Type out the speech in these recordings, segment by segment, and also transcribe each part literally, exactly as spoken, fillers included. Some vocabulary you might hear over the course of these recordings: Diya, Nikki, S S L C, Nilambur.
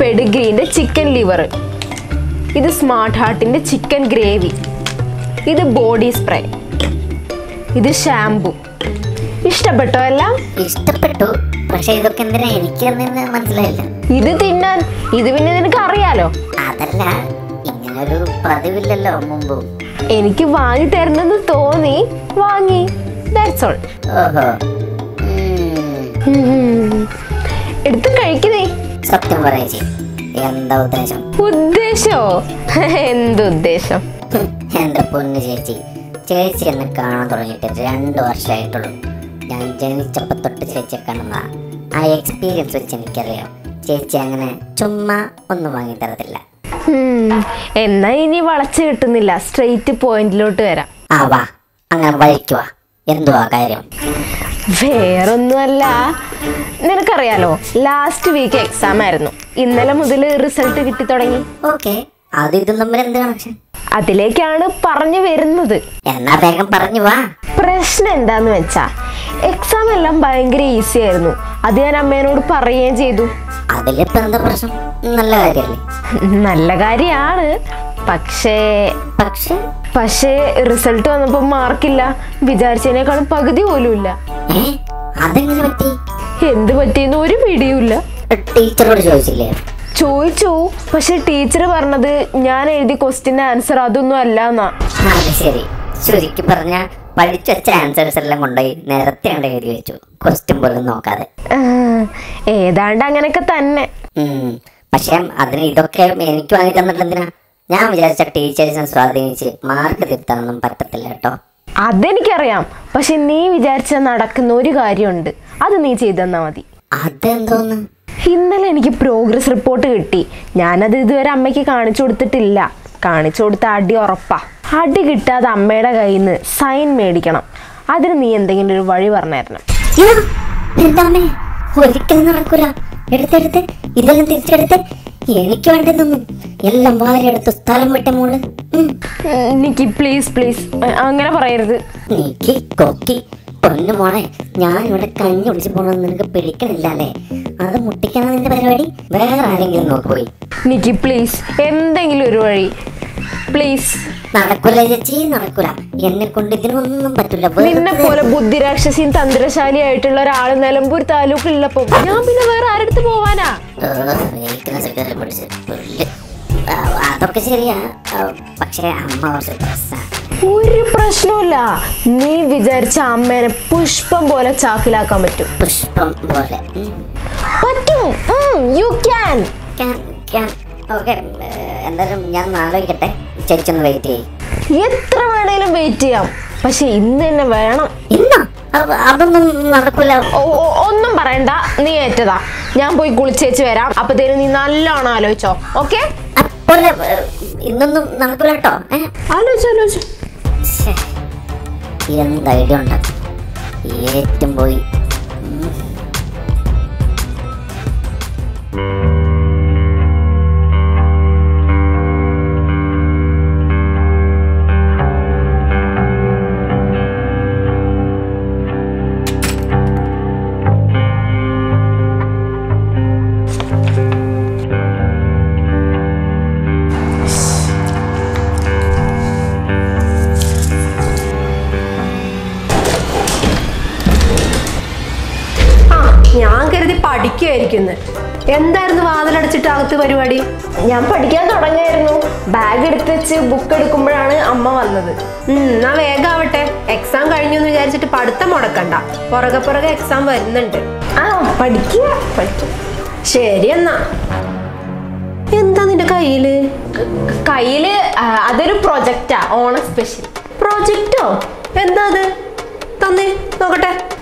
pedigree in the chicken liver. This is smart heart in the chicken gravy. This is body spray. This is shampoo. Is this better? Is this better? But this is not I am doing. This is not. This is not. This is That's all. Hmm. Hmm. What is the Uddesho? What is the Uddesho? What is the Uddesho? I experienced it in Korea. Chumma on the Wangitadilla. Hm, and ninety watts to the last straight point Lutera. Ava, Angabaikua, Yendua Gairim. Where on the last week exam ആയിരുന്നു ഇന്നലെ മുതൽ result കിട്ടി തുടങ്ങി okay ആദ്യം ഇതും നമ്മൾ എന്ത് connection അതിലേക്കാണ് പറഞ്ഞു വരുന്നത് എന്നാ വേഗം പറഞ്ഞു വാ പ്രശ്നം എന്താന്ന് വെച്ചാ എക്സാം എല്ലാം ഭയങ്കര ഈസി ആയിരുന്നു അത് ഞാൻ അമ്മയോട് പറയുകയും ചെയ്തു അതിലിപ്പോ എന്താ പ്രശ്നം നല്ല കാര്യല്ലേ നല്ല കാര്യമാണ് പക്ഷേ പക്ഷേ പക്ഷേ റിസൾട്ട് വന്നപ്പോ മാർക്ക് ഇല്ല വിചാരിച്ചതിനേക്കാൾ പകുതി പോലും ഇല്ല ഏ അതെങ്ങനെ പറ്റി എന്തു പറ്റിയെന്ന് ഒരു പിടിയില്ല ടീച്ചറോട് ചോദിച്ചില്ലേ ചോദിച്ചു പക്ഷേ ടീച്ചർ പറഞ്ഞത് ഞാൻ എഴുതി ക്വസ്റ്റ്യൻ ആൻസർ അതൊന്നും അല്ലന്നാ ശരി ശരിക്ക് പറഞ്ഞ പഠിച്ച ആൻസേഴ്സ് എല്ലാം കൊണ്ടേ നേരത്തെ അങ്ങട് എഴുതി വെച്ചു ക്വസ്റ്റ്യൻ പോലും നോക്കാതെ ഏതാണ്ട് അങ്ങനെയൊക്കെ തന്നെ പക്ഷേ അതിന് ഇതൊക്കെ എനിക്ക് വാങ്ങി തന്നിട്ടെന്തിനാ ഞാൻ വിചാരിച്ച ടീച്ചേഴ്സിനെ സ്വാധീനിച്ച് മാർക്ക് തിരുത്താനൊന്നും പറ്റത്തില്ല കേട്ടോ അതെനിക്കറിയാം പക്ഷേ നീ വിചാരിച്ച നടക്കുന്ന ഒരു കാര്യമുണ്ട് അത് നീ ചെയ്തെന്നാ മതി അതെന്തോന്ന് ഇന്നലെ എനിക്ക് പ്രോഗ്രസ് റിപ്പോർട്ട് കിട്ടി ഞാനത് ഇതുവരെ അമ്മയ്ക്ക് കാണിച്ചു കൊടുത്തിട്ടില്ല കാണിച്ചു കൊടുത്ത അടി ഉറപ്പാ അടി കിട്ടാതെ അമ്മയുടെ കയ്യിൽ നിന്ന് സൈൻ മേടിക്കണം അതിന് നീ എന്തെങ്കിലും ഒരു വഴി പറഞ്ഞു തരണം എന്താമേ ഒരിക്കലും നടക്കൂല എടുത്തെടുത്ത് ഇതെല്ലാം തിരിച്ചെടുത്ത് എനിക്ക് വേണ്ടതൊന്നും എല്ലാം വാരിയെടുത്ത് സ്ഥലം വിട്ട മോള് നിക്കി പ്ലീസ് പ്ലീസ് അങ്ങനെ പറയരുത് നിക്കി കൊക്കി പൊന്നു മോളെ ഞാൻ ഇവിടെ കഞ്ഞി ഒളിച്ചു പോകണമെന്ന് നിനക്ക് പിടിക്കണില്ലേ അത് മുട്ടിക്കണം നിന്റെ പരിപാടി വേറെ ആരെങ്കിലും നോക്കുപോയി നിക്കി പ്ലീസ് എന്തെങ്കിലും ഒരു വഴി പ്ലീസ് നടക്കൂല ചേച്ചി നടക്കൂല എന്നെ കൊണ്ട് ഇതിനൊന്നും പറ്റില്ല നിന്നെ പോലെ ബുദ്ധിരാക്ഷസിയും തന്ത്രശാലിയായിട്ടുള്ള ഒരാൾ നിലമ്പൂർ താലൂക്കിലുള്ളപ്പോ ഞാൻ പിന്നെ വേറെ ആരെടുത്ത് പോവാനാ അതൊക്കെ ശരിയാ പക്ഷേ അമ്മ ഒരു പ്രശ്നമില്ല നീ വിചാരിച്ച അമ്മേനെ പുഷ്പം പോലെ ചാക്കിലാക്കാൻ പറ്റും പുഷ്പം പോലെ പറ്റും യു ക്യാൻ എന്തായാലും ഞാൻ നാളെ വയ്ക്കട്ടെ ചേച്ചൊന്ന് വെയിറ്റ് ചെയ്യും എത്ര വേണേലും വെയിറ്റ് ചെയ്യാം പക്ഷെ ഇന്ന് തന്നെ വേണം ഇന്ന അതൊന്നും നടക്കൂല ഒന്നും പറയണ്ട നീ ഏറ്റതാ ഞാൻ പോയി കുളിച്ചേച്ച് വരാം അപ്പത്തേനും നീ നല്ലോണം ആലോചിച്ചോ ഓക്കെ ഇന്നൊന്നും നടക്കൂല കേട്ടോ ആലോചിച്ചോ ആലോചിച്ചു എന്ത് ഐഡിയ ഉണ്ടാക്കും ഏറ്റവും പോയി എന്തായിരുന്നു വാതിലടച്ചിട്ട് അകത്ത് പരിപാടി ഞാൻ പഠിക്കാൻ തുടങ്ങായിരുന്നു ബാഗ് എടുത്ത് വെച്ച് ബുക്ക് എടുക്കുമ്പോഴാണ് അമ്മ വന്നത് എന്നാ വേഗം ആവട്ടെ എക്സാം കഴിഞ്ഞു എന്ന് വിചാരിച്ചിട്ട് പഠിത്തം മുടക്കണ്ട പുറകെ പുറകെ എക്സാം വരുന്നുണ്ട് ആ പഠിക്കുക പഠിക്കും ശരി എന്നാ എന്താ നിന്റെ കയ്യില് കയ്യില് അതൊരു പ്രൊജക്റ്റാ ഓണ സ്പെഷ്യൽ പ്രൊജക്റ്റോ എന്താ അത് തന്നെ നോക്കട്ടെ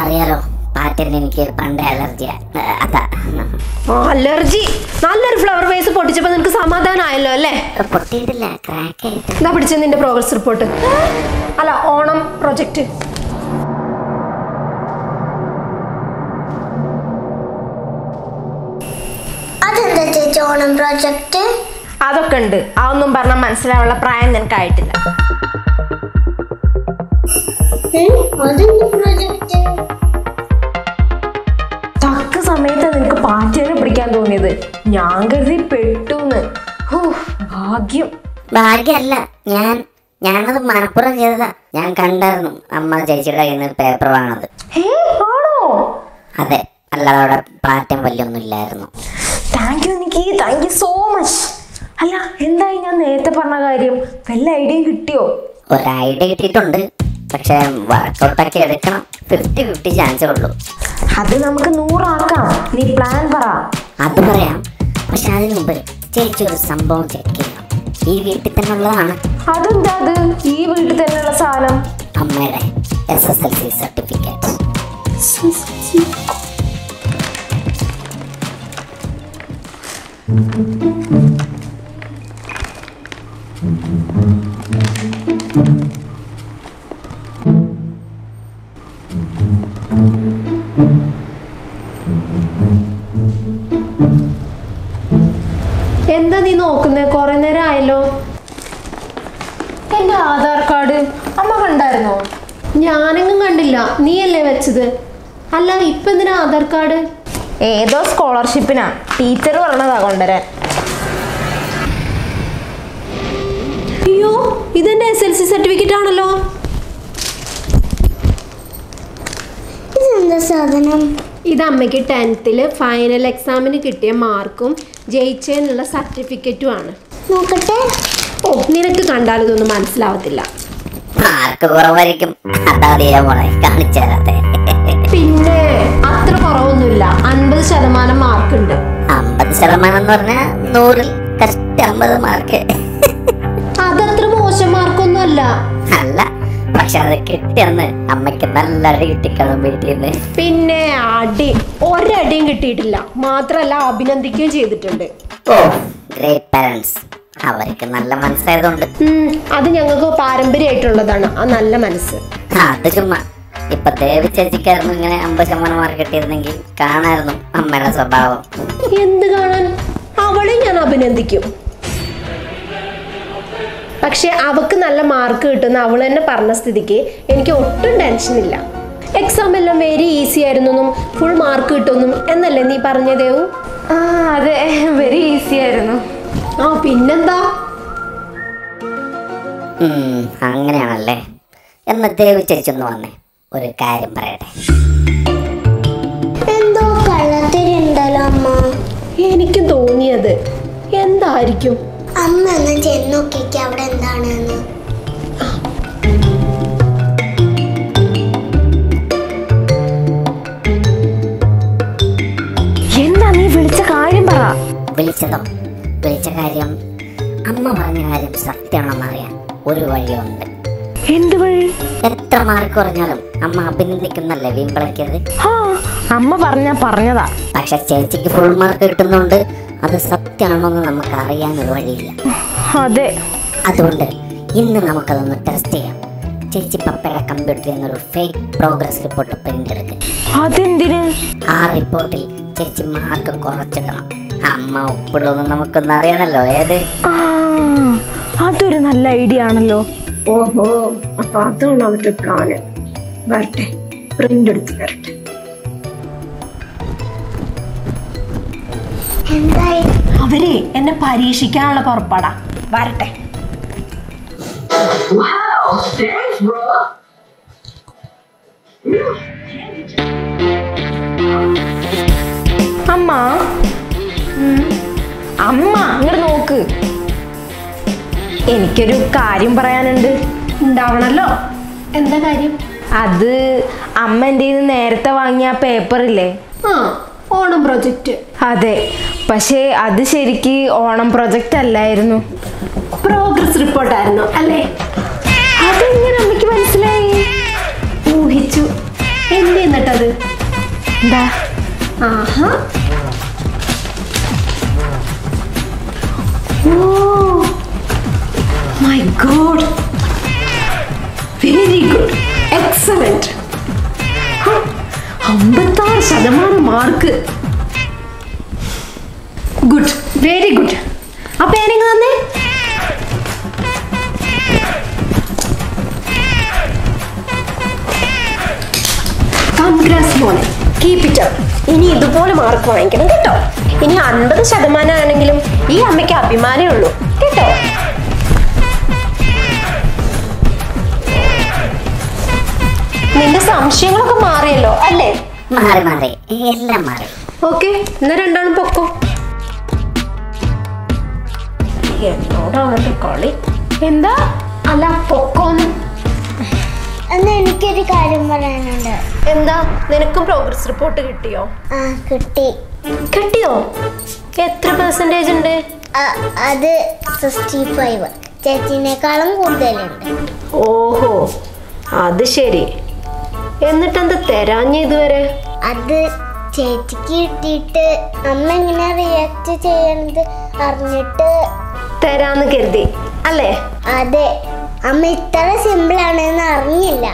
അറിയാലോ Patin in Kirpanda allergy. Oh, allergy. Nallar flower ways of Potichapan and Kasamadan Isla. A potato crack. The petition in the progress report. Allah, Onam project. Other than the Onam project? Other Kundu, Aunum Barnaman's level of prime than Kaitil. Project? Yangazi Petun. Who argue? Bargella Yan Yan of Manapura Jada Yan Kandan, Amma Jajira in a paper one of it. Hey, Polo! Are they allowed a part and volume? Thank you, Nikki. Thank you so much. Allah, in the Indian Ethapanagarium, fell lady hit you. Or I did it on the fifty fifty chance or low. That's why we have a plan. That's why we have a check. That's why we have a check. That's why we have a check. That's why we have a S S L C certificate. Allah, now what other card? This is scholarship. Teacher is going to get it. Oh, this is an S L C certificate. What is this? This is tenth final exam. This is a certificate. Look at it. Oh, you can't get it. You can't After Corona, Unbel Salamana market. But Salamana nor Castamba market. Other Trumosha Marconola. Alla, Pasha Kitten, a Macabella reticle meeting. Pinne, Adi, or a dingatilla, Matra la Binandiki the Tunde. Oh, great parents. How I can Allaman said on the other younger go parent be eight hundred than an Allamans. Ah, the Juma. If a David Chesiker and Bushaman market is thinking, Kana, Amara's about in the garden. How would you have been in the queue? Paksha Avakanala market and Aval and Parnas to the gay, and Kyoto Dancinilla. Examela very easy, full market and the Lenny Parne deu. Ah, they very easy. Ah, Pinanda. Hm, hungry and a lay. And the David Chesan. What is color I Hindwell, Etra Marcornum, Amma Benedican Levin Placade. Ha, Amma Parna Parnada. I shall change the full market to Nonde, other Saptian on the Namakari and Rodilla. How they adorned in the Namakalan Thursday. Chichi Papera computing a fake progress report of printed. How then did I report it? Chichi Marco Corchana. Amma put on the Namakanarian lawyer. Ah, how to run a lady on low. Oh, oh, a father loved to plan it. But printed it. And I Avery and a Parisican porpada. But wow, thanks, bro. Amma, hmm, Amma, no good. I am going to go to the house. I am going to go to the house. Onam project. That's but that's Onam project. Progress report. That's the uh-huh. Oh my god, very good, excellent. fifty-six percent mark. Good, very good. Appo enenga thanne congrats mole, keep it up. ഇനി ഇതുപോലെ mark വാങ്ങിക്കണം കേട്ടോ. ഇനി അൻപത് ശതമാനം ആണെങ്കിലും ഈ അമ്മയ്ക്ക് അഭിമാനമേ ഉള്ളൂ കേട്ടോ. നിന്റെ സംശയങ്ങളൊക്കെ മാറിയല്ലോ അല്ലേ? മാറി മാറി എല്ലാം മാറി. ഓക്കെ, ഇന്ന് രണ്ടാണ് പൊക്കോ. എന്നോടാണ് കളി. എന്താ അല്ല പൊക്കോന്ന്? എനിക്കൊരു കാര്യം പറയാനുണ്ട്. എന്താ? നിനക്ക് പ്രോഗ്രസ് റിപ്പോർട്ട് കിട്ടിയോ? ആ കിട്ടി. കിട്ടിയോ? എത്ര പെർസെന്റേജ് ഉണ്ട്? അത് അറുപത്തിയഞ്ച്. ചേച്ചിനേക്കാളും കൂടുതലുണ്ട്. ഓഹോ, അത് ശരി. എന്നിട്ടെന്താ തരാഞ്ഞ ഇതുവരെ? അത് ചേച്ചിക്ക് കിട്ടിയിട്ട് അമ്മ എങ്ങനെ റിയാക്ട് ചെയ്യണത് അറിഞ്ഞിട്ട് തരാന്ന് കരുതി അല്ലേ? അതെ, അമ്മ ഇത്ര സിമ്പിൾ ആണെന്ന് അറിഞ്ഞില്ല.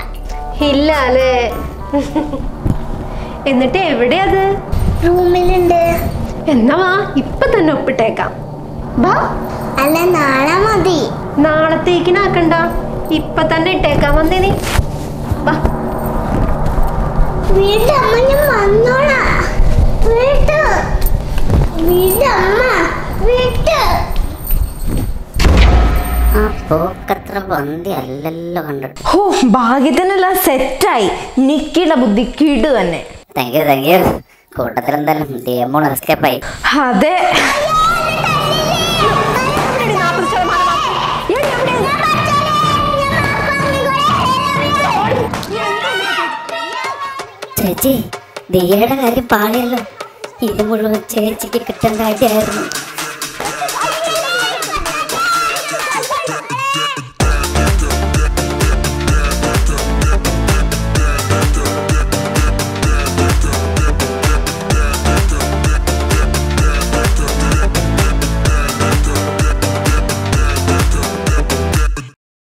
ഇല്ല അല്ലേ? എന്നിട്ട് എവിടെ അത്? റൂമിലുണ്ട്. എന്നാ വാ, ഇപ്പൊ തന്നെ ഒപ്പിട്ടേക്കാം. അല്ല നാളെ മതി. നാളത്തേക്കിനാക്കണ്ട, ഇപ്പൊ തന്നെ ഇട്ടേക്കാം. വന്നേനെ ഭാഗ്യത്തിനല്ല, സെറ്റായി. നിക്കിയുടെ ബുദ്ധി കിടു തന്നെ. അതെ, ചേച്ചി ദിയയുടെ കാര്യം പാളിയല്ലോ. ഇത് മുഴുവൻ ചേച്ചിക്ക് കിട്ടേണ്ട കാര്യമായിരുന്നു.